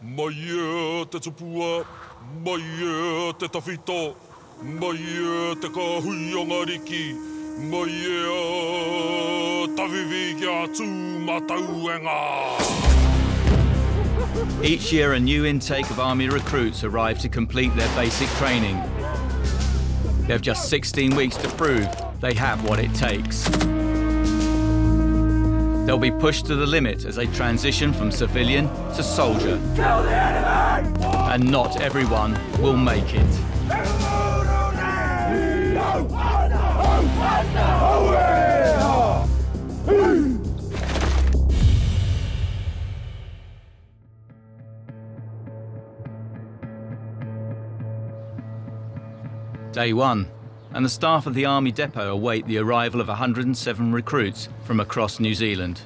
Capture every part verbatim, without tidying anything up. Mai te tupua, mai te tawhito, mai te kahuionga riki, mai tawiwi kia tūmatauenga. Each year a new intake of army recruits arrive to complete their basic training. They have just sixteen weeks to prove they have what it takes. They'll be pushed to the limit as they transition from civilian to soldier. Kill the enemy! And not everyone will make it. Day one, and the staff of the Army Depot await the arrival of one hundred and seven recruits from across New Zealand.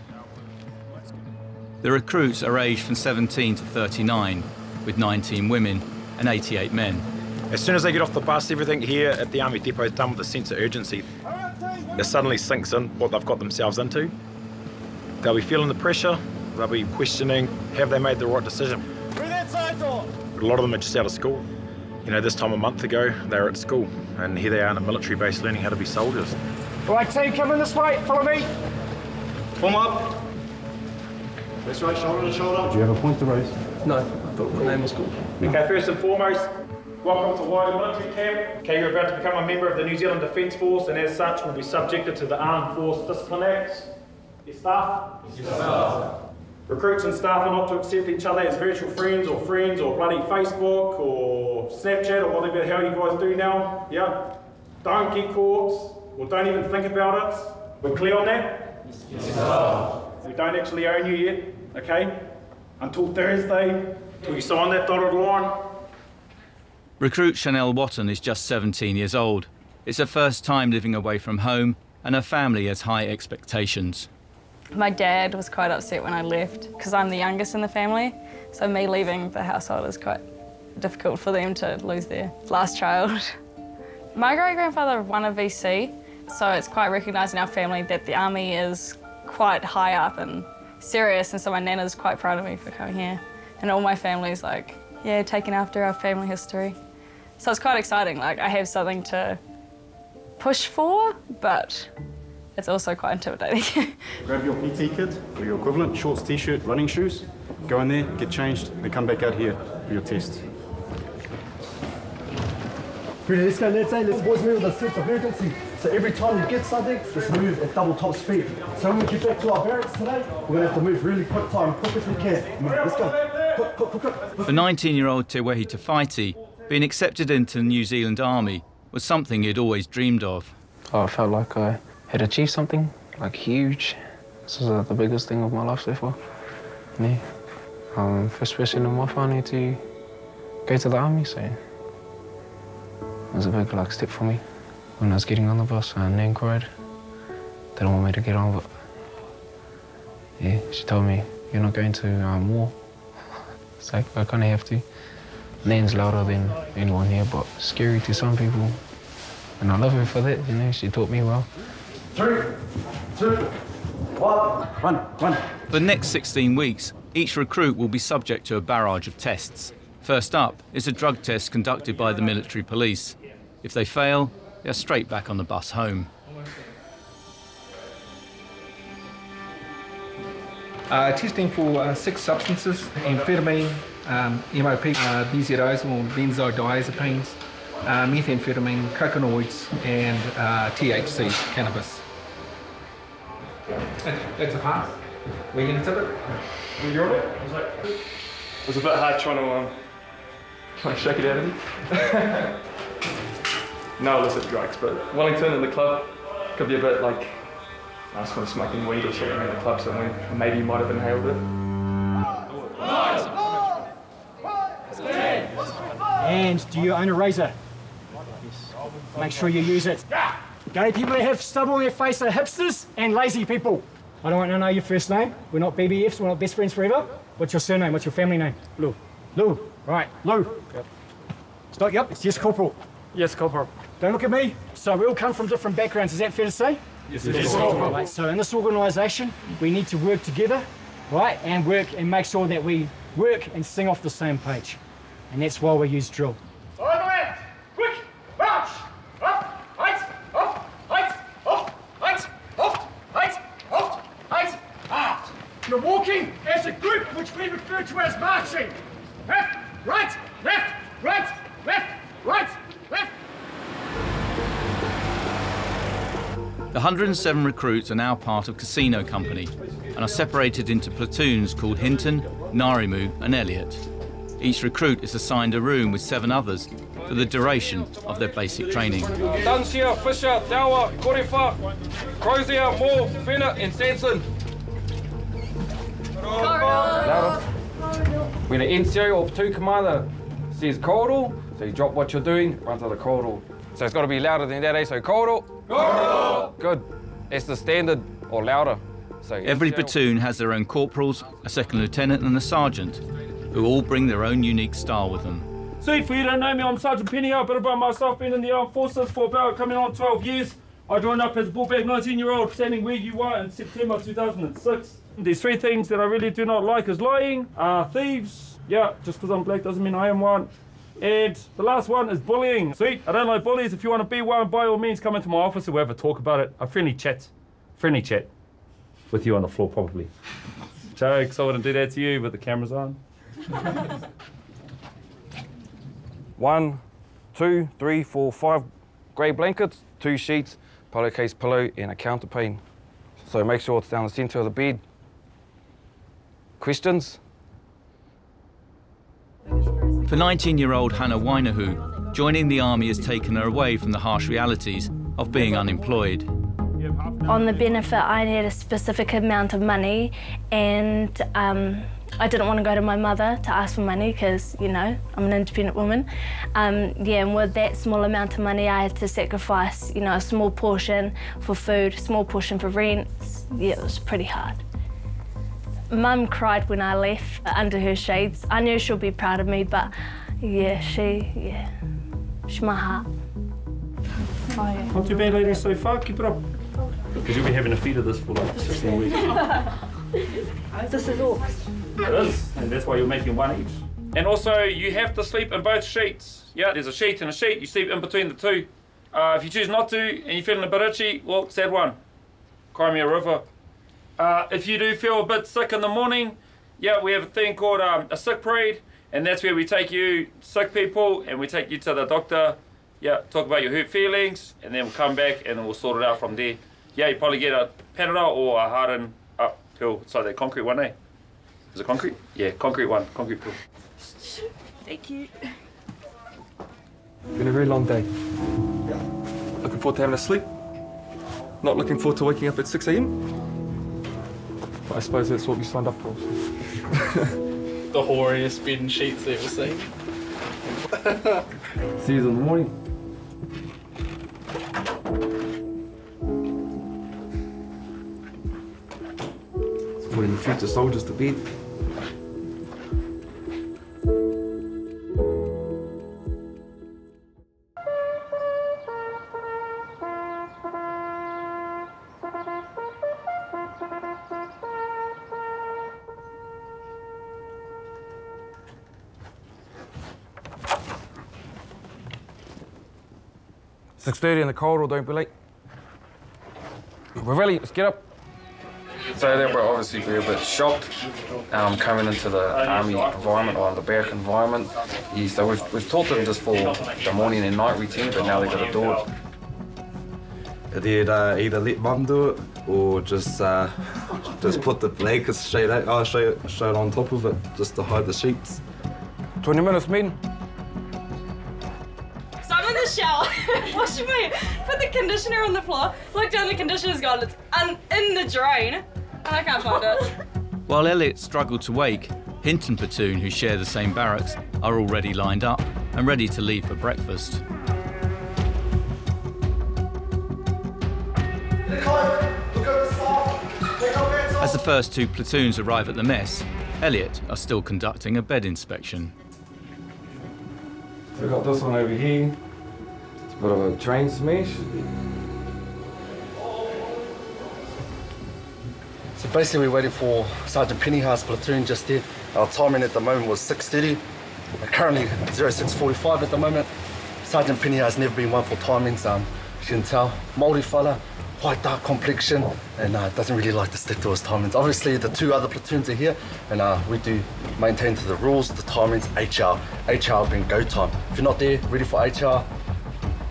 The recruits are aged from seventeen to thirty-nine, with nineteen women and eighty-eight men. As soon as they get off the bus, everything here at the Army Depot is done with a sense of urgency. It suddenly sinks in what they've got themselves into. They'll be feeling the pressure, they'll be questioning, have they made the right decision? A lot of them are just out of school. You know, this time a month ago, they were at school, and here they are in a military base learning how to be soldiers. Right team, come in this way, follow me. Form up. That's right, shoulder to shoulder. Did you have a point to raise? No, I thought my name was called. Okay, first and foremost, welcome to Waiouru Military Camp. Okay, you're about to become a member of the New Zealand Defence Force, and as such, will be subjected to the Armed Force Discipline Act. Your staff? Your staff. Recruits and staff are not to accept each other as virtual friends or friends or bloody Facebook or Snapchat or whatever the hell you guys do now. Yeah. Don't get caught or don't even think about it. We're clear on that? Yes, yes. Oh. We don't actually own you yet, okay? Until Thursday, till you sign that dotted line. Recruit Chanel Watton is just seventeen years old. It's her first time living away from home and her family has high expectations. My dad was quite upset when I left because I'm the youngest in the family, so me leaving the household is quite difficult for them to lose their last child. My great-grandfather won a V C, so it's quite recognised in our family that the army is quite high up and serious, and so my nana's quite proud of me for coming here. And all my family's like, yeah, taking after our family history. So it's quite exciting, like I have something to push for, but it's also quite intimidating. Grab your P T kit or your equivalent, shorts, t-shirt, running shoes, go in there, get changed, and come back out here for your test. Pretty, let's go, let's say, let's always move with a sense of urgency. So every time you get something, just move at double top speed. So when we get back to our barracks today, we're gonna have to move really quick time, quick as we can. Let's go, quick, quick, quick, quick. For nineteen-year-old Tewehi Fighty, being accepted into the New Zealand Army was something he'd always dreamed of. Oh, I felt like I had achieved something, like, huge. This is uh, the biggest thing of my life so far. Yeah. Um, first person in my family to go to the army, so it was a big, like, step for me. When I was getting on the bus, I Nan cried. They didn't want me to get on, but yeah, she told me, you're not going to um, war. It's like, I kind of have to. Nan's louder than anyone here, but scary to some people. And I love her for that, you know, she taught me well. Three, two, one, one, one. For the next sixteen weeks, each recruit will be subject to a barrage of tests. First up is a drug test conducted by the military police. If they fail, they're straight back on the bus home. Uh, testing for uh, six substances, amphetamine, um, M O P, uh, B Z Os or benzodiazepines, uh, methamphetamine, cannabinoids and uh, T H C, cannabis. It's a pass. We're going to tip it. You on it? It was a bit hard trying to, um, trying to shake it out of you. No illicit drugs, but Wellington in the club could be a bit like, I was kind of smoking weed or something in the club somewhere. Maybe you might have inhaled it. And do you own a razor? Make sure you use it. Gay people that have stubble on their face are hipsters and lazy people. I don't want to know your first name. We're not B B Fs, we're not best friends forever. What's your surname? What's your family name? Lou. Lou. Right, Lou. Yep. Stop, yep. It's yes, Corporal. Yes, Corporal. Don't look at me. So we all come from different backgrounds, is that fair to say? Yes, yes, yes Corporal. Right, so in this organisation, we need to work together, right, and work and make sure that we work and sing off the same page. And that's why we use drill. Over quick! March! Up! Height! Up! Height! Up! Height! Up! Height! Up! Height! Aft! You're walking as a group, which we refer to as marching. Left! Right! Left! Right! Left! Right! Left! The one hundred and seven recruits are now part of Casino Company and are separated into platoons called Hinton, Narimu and Elliot. Each recruit is assigned a room with seven others for the duration of their basic training. Tansey, Fisher, Dowell, Corifah, Crozier, Moore, Finer and Stenson. When an N C O or platoon commander says corridor, so you drop what you're doing, run to the corridor. So it's got to be louder than that, eh? So corridor. Corridor! Good. That's the standard, or louder. So every platoon has their own corporals, a second lieutenant and a sergeant, who all bring their own unique style with them. See, if you don't know me, I'm Sergeant Penny. I've been about myself, been in the Armed Forces for about coming on twelve years. I joined up as a bullbag nineteen-year-old, standing where you are in September two thousand six. There's three things that I really do not like is lying, uh, thieves, yeah, just because I'm black doesn't mean I am one. And the last one is bullying. Sweet, I don't like bullies. If you want to be one, by all means, come into my office and we'll have a talk about it. A friendly chat. Friendly chat. With you on the floor, probably. Jokes, I wouldn't do that to you, but the camera's on. One, two, three, four, five grey blankets, two sheets, pillow case pillow, and a counterpane. So make sure it's down the centre of the bed. Questions? For nineteen-year-old Hannah Wainahu, joining the army has taken her away from the harsh realities of being unemployed. On the benefit, I had a specific amount of money, and um, I didn't want to go to my mother to ask for money because, you know, I'm an independent woman. Um, yeah, and with that small amount of money, I had to sacrifice, you know, a small portion for food, a small portion for rent. Yeah, it was pretty hard. Mum cried when I left under her shades. I knew she'll be proud of me, but yeah, she, yeah, she's my heart. Oh, yeah. Not too bad, ladies, so far. Keep it up. Because you'll be having a feed of this for like sixteen weeks. This is all. It is, and that's why you're making one each. And also, you have to sleep in both sheets. Yeah, there's a sheet and a sheet. You sleep in between the two. Uh, if you choose not to, and you're feeling a bit itchy, well, sad one. Cry me a river. Uh, if you do feel a bit sick in the morning, yeah, we have a thing called um, a sick parade, and that's where we take you, sick people, and we take you to the doctor, yeah, talk about your hurt feelings, and then we'll come back and we'll sort it out from there. Yeah, you probably get a panadol or a hardened up pill, so that concrete one, eh? Is it concrete? Yeah, concrete one, concrete pill. Thank you. It's been a very long day. Looking forward to having a sleep. Not looking forward to waking up at six A M. I suppose that's what we signed up for. The hoariest bed and sheets I've ever seen. See you in the morning. It's putting future soldiers to bed. six thirty in the corridor, don't be late. We're ready, let's get up. So then we're obviously we're a bit shocked um, coming into the army environment or the barrack environment. Yeah, so we've, we've taught them just for the morning and night routine, but now they've got to do it. They'd uh, either let mum do it or just uh, just put the blankets straight out, oh, straight, straight on top of it just to hide the sheets. twenty minutes, men. Shower, wash your feet, put the conditioner on the floor, look down, the conditioner's gone, it's un in the drain, and I can't find it. While Elliot struggled to wake, Hinton platoon, who share the same barracks, are already lined up and ready to leave for breakfast. As the first two platoons arrive at the mess, Elliot are still conducting a bed inspection. So we've got this one over here. Bit of a train smash. So basically we waited for Sergeant Pennyhard's platoon just there. Our timing at the moment was six thirty. Currently six forty-five at the moment. Sergeant Pennyhard's never been one for timings. Um, you can tell, Māori fella, quite dark complexion, and uh, doesn't really like to stick to his timings. Obviously the two other platoons are here, and uh, we do maintain to the rules, the timings, H R. H R being go time. If you're not there, ready for H R,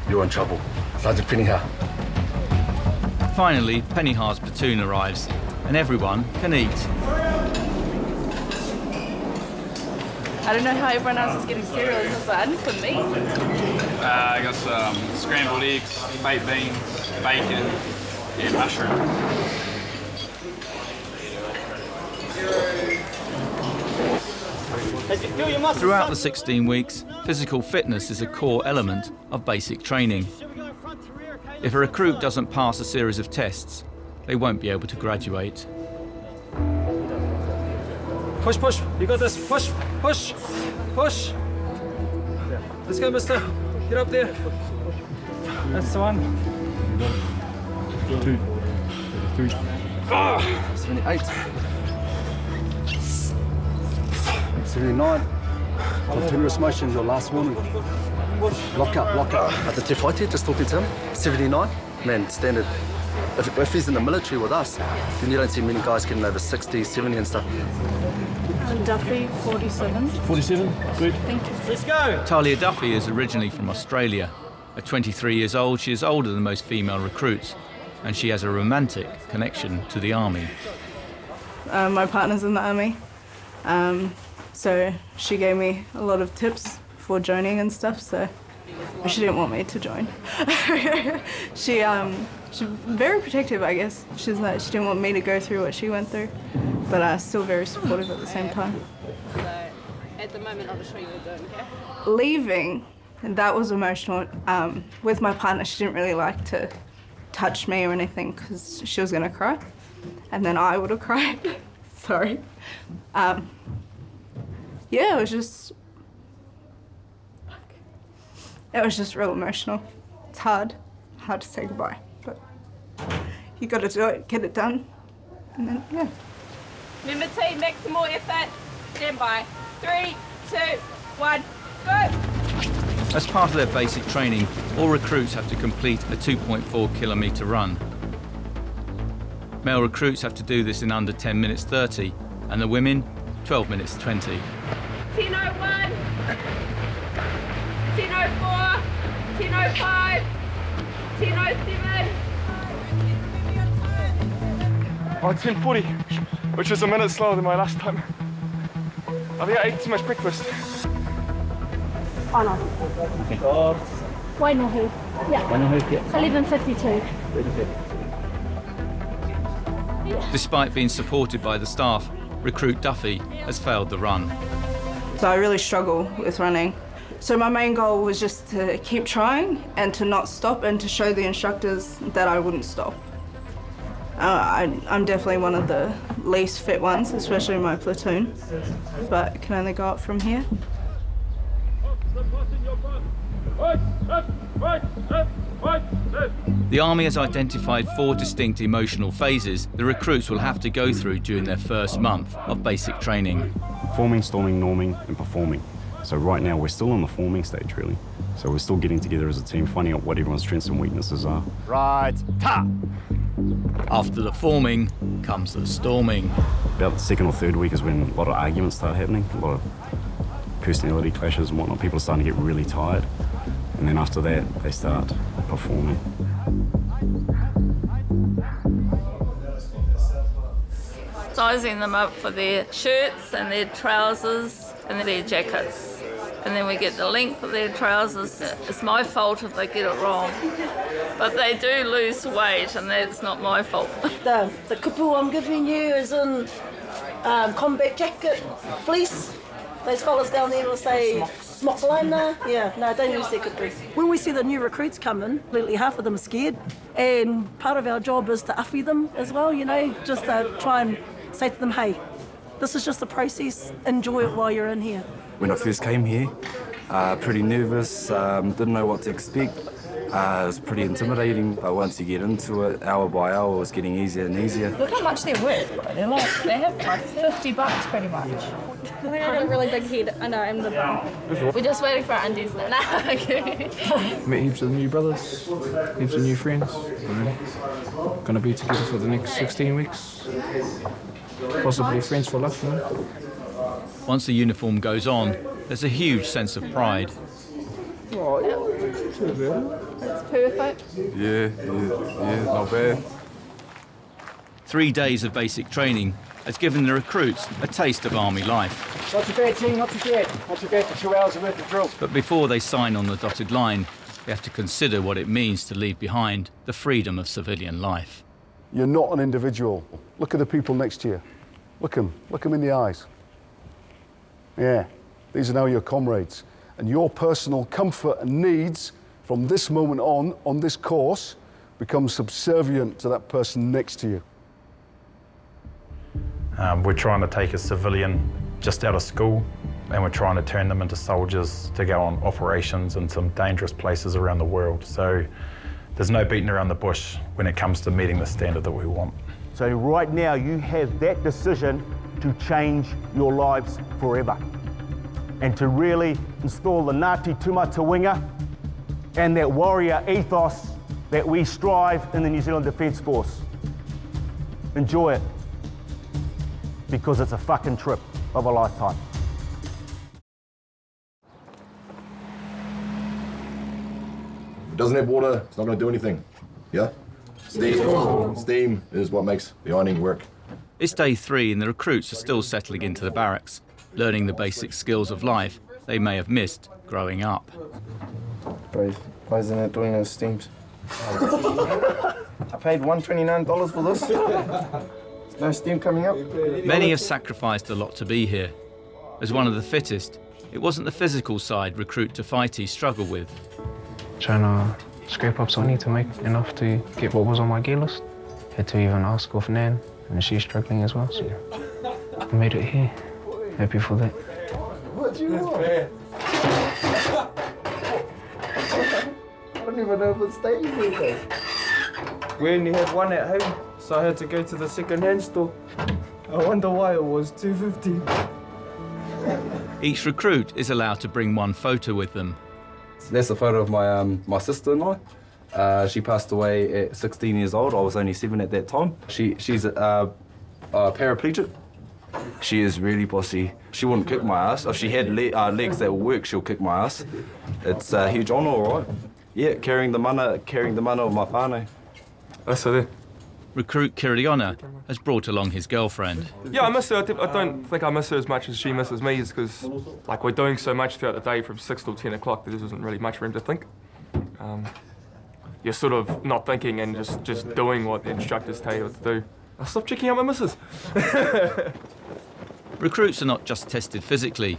you're in trouble. Sergeant Pennyhard. Finally, Pennyhard's platoon arrives, and everyone can eat. I don't know how everyone else is getting cereal. This is un for me. Uh, I got some scrambled eggs, baked beans, bacon, and mushrooms. Throughout the sixteen weeks, physical fitness is a core element of basic training. If a recruit doesn't pass a series of tests, they won't be able to graduate. Push, push, you got this. Push, push, push. Let's go, mister. Get up there. That's the one. Two. Three. Oh. seventy-eight. seventy-nine. Continuous motion, your last warning. Lock up, lock up. At the Tewehi, just talking to him. seventy-nine. Man, standard. If, if he's in the military with us, then you don't see many guys getting over sixty, seventy and stuff. And Duffy, forty-seven. forty-seven, good. Thank you. Let's go. Talia Duffy is originally from Australia. At twenty-three years old, she is older than most female recruits, and she has a romantic connection to the army. Um, my partner's in the army, um, so she gave me a lot of tips for joining and stuff, so she didn't want me to join. she um she's very protective, I guess. She's like, she didn't want me to go through what she went through, but uh, still very supportive at the same time. So at the moment, I'll just show you what we're doing here. Leaving, that was emotional. Um, with my partner, she didn't really like to touch me or anything because she was gonna cry, and then I would have cried. Sorry. Um, yeah, it was just. It was just real emotional. It's hard, hard to say goodbye, but you got to do it, get it done, and then, yeah. Member team, make some more effort. Stand by. Three, two, one, go! As part of their basic training, all recruits have to complete a two point four kilometre run. Male recruits have to do this in under ten minutes thirty, and the women, twelve minutes twenty. ten oh one! ten oh four, ten oh five, ten oh seven. Oh, ten forty, which was a minute slower than my last time. I think I ate too much breakfast. Oh no. Okay. Wainahu. Yeah. Wainahu, yeah. eleven fifty-two. Despite being supported by the staff, recruit Duffy has failed the run. So I really struggle with running. So my main goal was just to keep trying and to not stop and to show the instructors that I wouldn't stop. Uh, I, I'm definitely one of the least fit ones, especially in my platoon, but can only go up from here. The Army has identified four distinct emotional phases the recruits will have to go through during their first month of basic training. Forming, storming, norming and performing. So right now, we're still on the forming stage, really. So we're still getting together as a team, finding out what everyone's strengths and weaknesses are. Right, ta! After the forming comes the storming. About the second or third week is when a lot of arguments start happening, a lot of personality clashes and whatnot. People are starting to get really tired. And then after that, they start performing. Sizing them up for their shirts and their trousers and their jackets. And then we get the length of their trousers. It's my fault if they get it wrong. But they do lose weight, and that's not my fault. The, the kupu I'm giving you is in um, combat jacket, fleece. Those fellas down there will say, smock line there. Yeah, no, don't use their kupu. When we see the new recruits come in, literally half of them are scared. And part of our job is to uffy them as well, you know, just to try and say to them, hey, this is just the process, enjoy it while you're in here. When I first came here, uh, pretty nervous, um, didn't know what to expect. Uh, it was pretty intimidating, but once you get into it, hour by hour, it was getting easier and easier. Look how much they're worth, bro. They're like, they have like fifty bucks, pretty much. I think I got a really big head. I know, I'm the bum. We're just waiting for our undies now. No, okay. Met heaps of new brothers, heaps of new friends. Mm. Gonna be together for the next sixteen weeks. Possibly friends for life, you know? Once the uniform goes on, there's a huge sense of pride. Oh, yeah. It's perfect. Yeah, yeah, yeah, not bad. Three days of basic training has given the recruits a taste of army life. Not too bad, team, not too bad. Not too bad for two hours worth of drill. But before they sign on the dotted line, they have to consider what it means to leave behind the freedom of civilian life. You're not an individual. Look at the people next to you. Look them, look them in the eyes. Yeah, these are now your comrades. And your personal comfort and needs from this moment on, on this course, become subservient to that person next to you. Um, we're trying to take a civilian just out of school, and we're trying to turn them into soldiers to go on operations in some dangerous places around the world. So there's no beating around the bush when it comes to meeting the standard that we want. So right now you have that decision to change your lives forever, and to really install the Ngāti Tūmatauenga and that warrior ethos that we strive in the New Zealand Defence Force. Enjoy it, because it's a fucking trip of a lifetime. If it doesn't have water, it's not gonna do anything, yeah? Steam, steam is what makes the ironing work. It's day three and the recruits are still settling into the barracks, learning the basic skills of life they may have missed growing up. Bro, why isn't it doing those steams? I paid one hundred twenty-nine dollars for this. There's no steam coming up. Many have sacrificed a lot to be here. As one of the fittest, it wasn't the physical side Recruit to Fighty struggle with. Trying to scrape up something to make enough to get what was on my gear list. Had to even ask off Nan, and she's struggling as well, so I made it here. Happy for that. What do you want? I don't even know if it stays these days. We only had one at home, so I had to go to the second-hand store. I wonder why it was two fifty. Each recruit is allowed to bring one photo with them. So that's a photo of my um, my sister and I. Uh, she passed away at sixteen years old. I was only seven at that time. She she's a, uh, a paraplegic. She is really bossy. She wouldn't kick my ass. If she had le uh, legs that will work, she'll kick my ass. It's a huge honour, all right? Yeah, carrying the mana, carrying the mana of my whānau. That's it. Recruit Kiriona has brought along his girlfriend. Yeah, I miss her. I, th I don't think I miss her as much as she misses me, is because like we're doing so much throughout the day from six till ten o'clock that there isn't really much room to think. Um, you're sort of not thinking and just just doing what the instructors tell you to do. I stopped checking out my missus. Recruits are not just tested physically.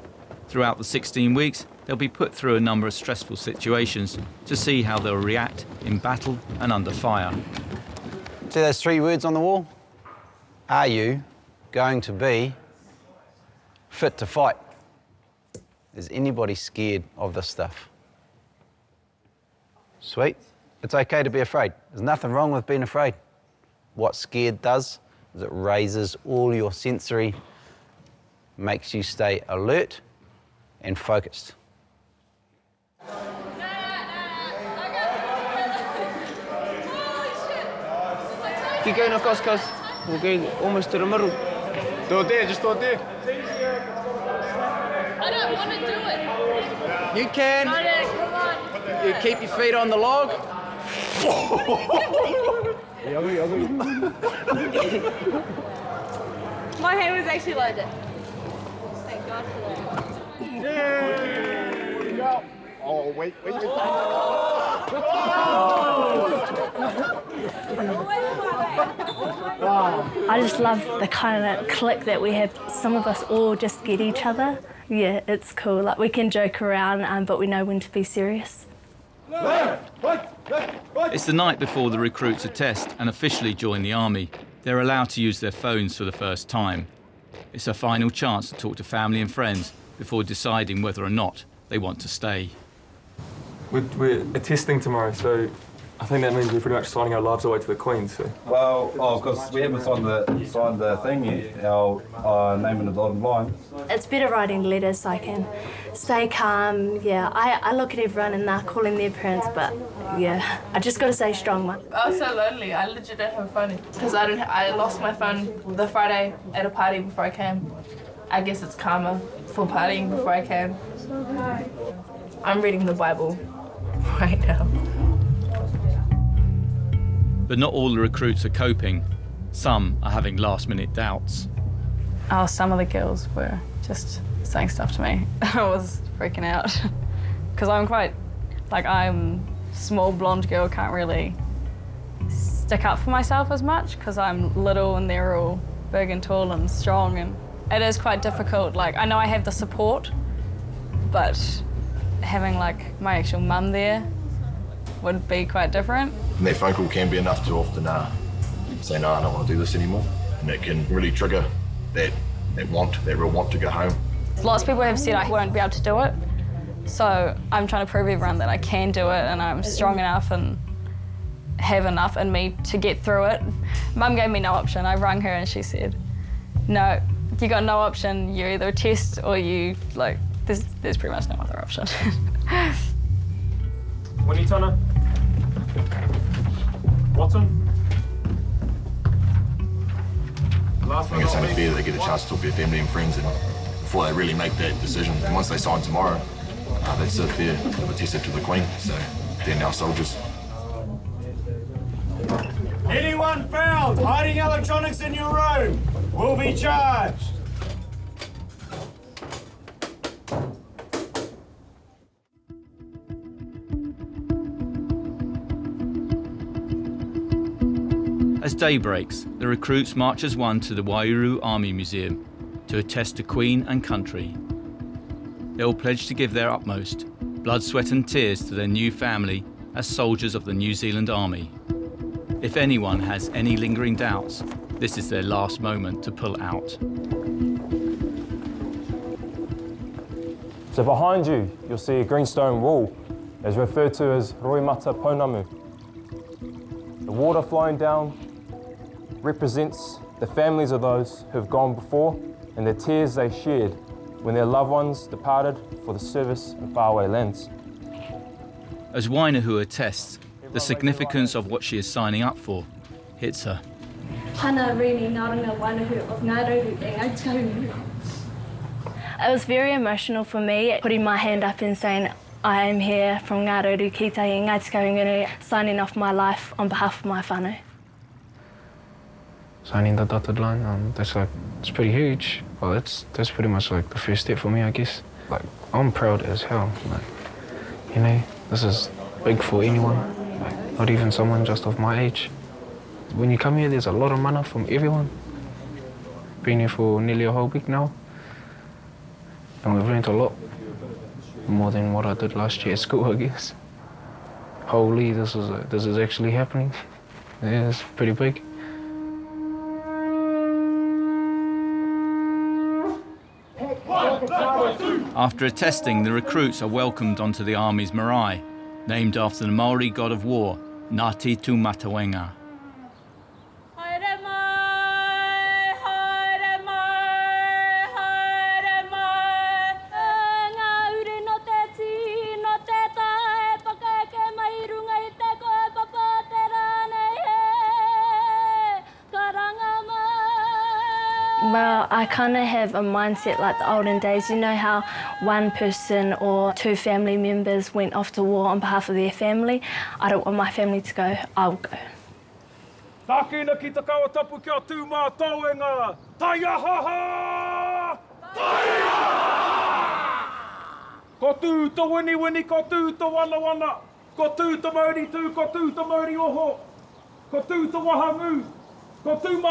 Throughout the sixteen weeks, they'll be put through a number of stressful situations to see how they'll react in battle and under fire. See those three words on the wall? Are you going to be fit to fight? Is anybody scared of this stuff? Sweet. It's okay to be afraid. There's nothing wrong with being afraid. What scared does is it raises all your sensory, makes you stay alert and focused. Keep going across, cuz we're going almost to the middle. Do it there, just do it there. I don't want to do it. You can. You keep your feet on the log. My hand was actually loaded. Thank God for that. Yeah. Oh, wait, wait, wait. Oh. Oh. I just love the kind of click that we have. Some of us all just get each other. Yeah, it's cool. Like, we can joke around, um, but we know when to be serious. Left, right, left, right. It's the night before the recruits attest and officially join the army. They're allowed to use their phones for the first time. It's a final chance to talk to family and friends before deciding whether or not they want to stay. We're, we're attesting tomorrow, so I think that means we're pretty much signing our lives away to the Queen, so. Well, oh, because we haven't signed the, signed the thing yet, our uh, name in the bottom line. It's better writing letters so I can stay calm, yeah. I, I look at everyone and they're calling their parents, but yeah, I just got to stay strong one. I was so lonely, I legit didn't have a phone, because I, I lost my phone the Friday at a party before I came. I guess it's karma for partying before I came. I'm reading the Bible right now. But not all the recruits are coping. Some are having last-minute doubts. Oh, some of the girls were just saying stuff to me. I was freaking out. Because I'm quite, like, I'm a small blonde girl, can't really stick up for myself as much because I'm little and they're all big and tall and strong. And it is quite difficult. Like, I know I have the support, but having, like, my actual mum there would be quite different. And that phone call can be enough to often uh, say, no, I don't want to do this anymore. And it can really trigger that, that want, that real want to go home. Lots of people have said I won't be able to do it. So I'm trying to prove everyone that I can do it and I'm strong enough and have enough in me to get through it. Mum gave me no option. I rang her and she said, no, you got no option. You either test or you, like, there's, there's pretty much no other option. Winnie Turner. Watson. I think it's only fair that they get a chance to talk to their family and friends and before they really make that decision. And once they sign tomorrow, uh, they sit there and were tested to the Queen, so they're now soldiers. Anyone found hiding electronics in your room will be charged. As day breaks, the recruits march as one to the Waiouru Army Museum to attest to Queen and country. They all pledge to give their utmost, blood, sweat and tears to their new family as soldiers of the New Zealand Army. If anyone has any lingering doubts, this is their last moment to pull out. So behind you, you'll see a green stone wall, as referred to as Rui Mata Ponamu. The water flowing down represents the families of those who've gone before and the tears they shed when their loved ones departed for the service in faraway lands. As Wainahu attests, the significance of what she is signing up for hits her. It was very emotional for me, putting my hand up and saying, I am here from Ngāti Tūmatauenga, Ngāti Kaurangunu, signing off my life on behalf of my whānau. Signing the dotted line, um, that's like, it's pretty huge. Well, that's that's pretty much like the first step for me, I guess. Like, I'm proud as hell. Like, you know, this is big for anyone. Like, not even someone just of my age. When you come here, there's a lot of mana from everyone. Been here for nearly a whole week now, and we've learned a lot. More than what I did last year at school, I guess. Holy, this is a, this is actually happening. Yeah, it's pretty big. After attesting, the recruits are welcomed onto the army's marae, named after the Maori god of war, Ngāti Tūmatauenga. I kind of have a mindset like the olden days. You know how one person or two family members went off to war on behalf of their family? I don't want my family to go, I'll go. Welcome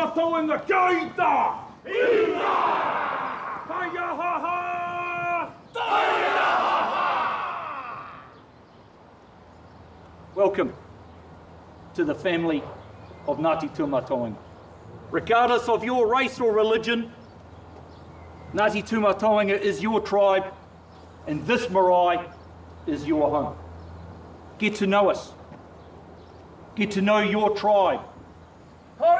to the family of Ngāti Tūmatauenga. Regardless of your race or religion, Ngāti Tūmatauenga is your tribe and this marae is your home. Get to know us. Get to know your tribe. Yeah!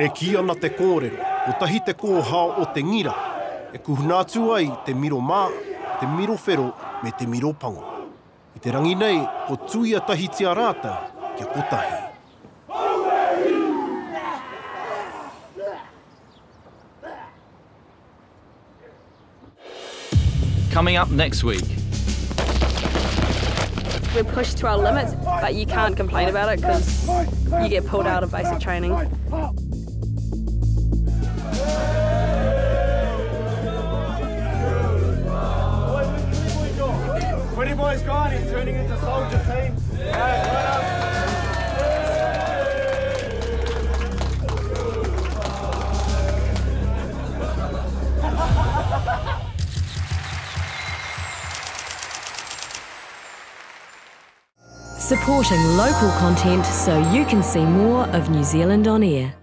E ki ana te kōrero, o tahi te kōhao o te ngira, e kuhnātu ai te miro mā, te miro whero me te miro pango. I te rangi nei, ko tui a tahitia rāta kia kotahi. Coming up next week. We're pushed to our limits, but you can't complain about it because you get pulled out of basic training. Pretty boy's gone, he's turning into soldier team. Yeah. Yeah. Supporting local content so you can see more of New Zealand on air.